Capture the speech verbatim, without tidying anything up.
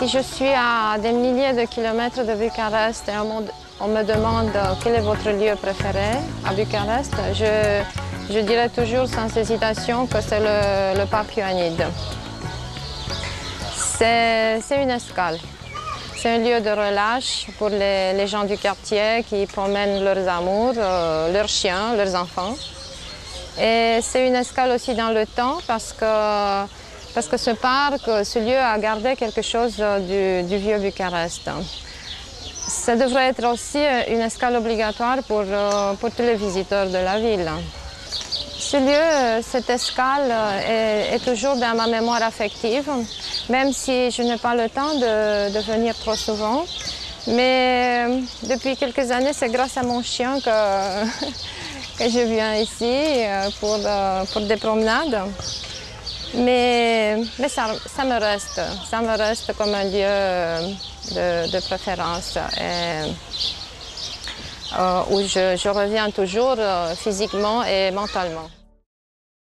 Si je suis à des milliers de kilomètres de Bucarest et on me demande quel est votre lieu préféré à Bucarest, je, je dirais toujours sans hésitation que c'est le, le Parc Ioanid. C'est une escale. C'est un lieu de relâche pour les, les gens du quartier qui promènent leurs amours, euh, leurs chiens, leurs enfants. Et c'est une escale aussi dans le temps parce que, parce que ce parc, ce lieu a gardé quelque chose du, du vieux Bucarest. Ça devrait être aussi une escale obligatoire pour, pour tous les visiteurs de la ville. Ce lieu, cette escale est, est toujours dans ma mémoire affective, même si je n'ai pas le temps de, de venir trop souvent. Mais depuis quelques années, c'est grâce à mon chien que, que je viens ici pour, pour des promenades. Mais, mais ça, ça me reste, ça me reste comme un lieu de, de préférence. Et, Euh, où je, je reviens toujours euh, physiquement et mentalement.